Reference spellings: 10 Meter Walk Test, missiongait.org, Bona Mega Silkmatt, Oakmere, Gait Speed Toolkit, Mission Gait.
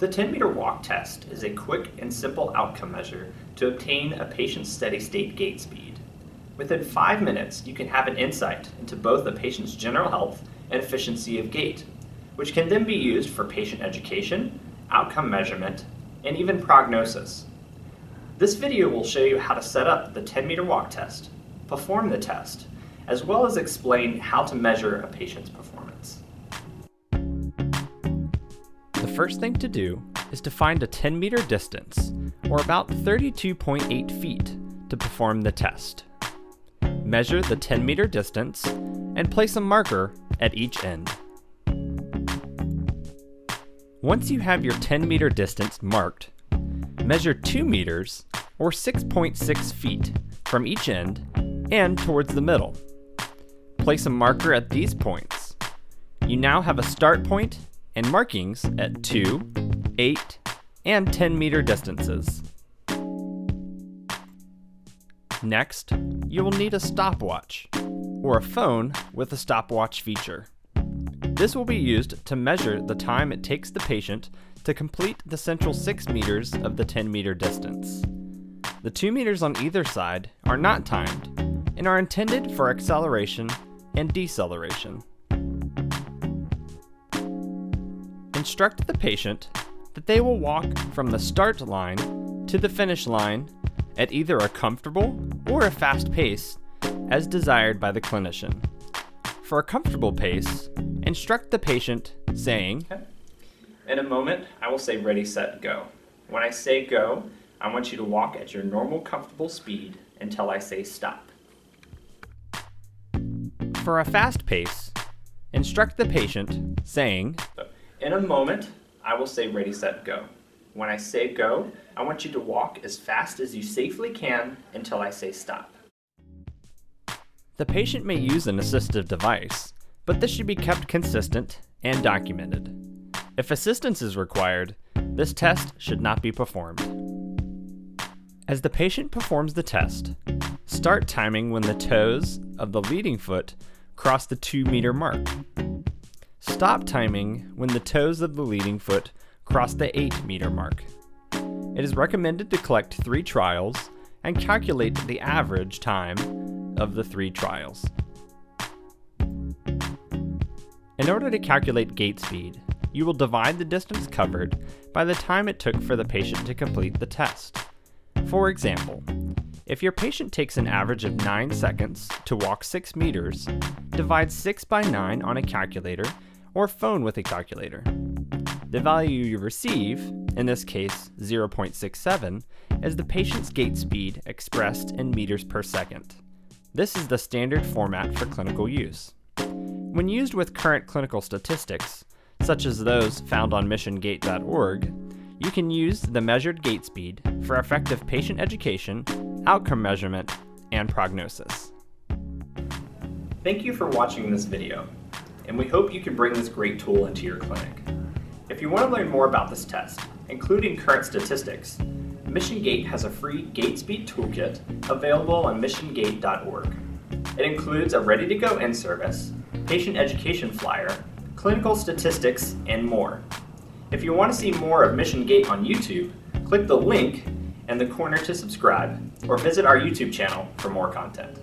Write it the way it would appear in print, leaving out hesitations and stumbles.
The 10 meter walk test is a quick and simple outcome measure to obtain a patient's steady state gait speed. Within 5 minutes, you can have an insight into both the patient's general health and efficiency of gait, which can then be used for patient education, outcome measurement, and even prognosis. This video will show you how to set up the 10 meter walk test, perform the test, as well as explain how to measure a patient's performance. The first thing to do is to find a 10 meter distance, or about 32.8 feet, to perform the test. Measure the 10 meter distance and place a marker at each end. Once you have your 10 meter distance marked, measure 2 meters or 6.6 feet from each end and towards the middle. Place a marker at these points. You now have a start point and markings at 2, 8, and 10 meter distances. Next, you will need a stopwatch or a phone with a stopwatch feature. This will be used to measure the time it takes the patient to complete the central 6 meters of the 10 meter distance. The 2 meters on either side are not timed and are intended for acceleration and deceleration. Instruct the patient that they will walk from the start line to the finish line at either a comfortable or a fast pace as desired by the clinician. For a comfortable pace, instruct the patient saying, okay, in a moment, I will say ready, set, go. When I say go, I want you to walk at your normal comfortable speed until I say stop. For a fast pace, instruct the patient saying, in a moment, I will say ready, set, go. When I say go, I want you to walk as fast as you safely can until I say stop. The patient may use an assistive device, but this should be kept consistent and documented. If assistance is required, this test should not be performed. As the patient performs the test, start timing when the toes of the leading foot cross the 2 meter mark. Stop timing when the toes of the leading foot cross the 8 meter mark. It is recommended to collect 3 trials and calculate the average time of the 3 trials. In order to calculate gait speed, you will divide the distance covered by the time it took for the patient to complete the test. For example, if your patient takes an average of 9 seconds to walk 6 meters, divide 6 by 9 on a calculator or phone with a calculator. The value you receive, in this case 0.67, is the patient's gait speed expressed in meters per second. This is the standard format for clinical use. When used with current clinical statistics, such as those found on missiongait.org, you can use the measured gait speed for effective patient education, outcome measurement, and prognosis. Thank you for watching this video, and we hope you can bring this great tool into your clinic. If you want to learn more about this test, including current statistics, Mission Gait has a free Gait Speed Toolkit available on missiongait.org. It includes a ready-to-go in-service, patient education flyer, clinical statistics, and more. If you want to see more of Mission Gait on YouTube, click the link in the corner to subscribe, or visit our YouTube channel for more content.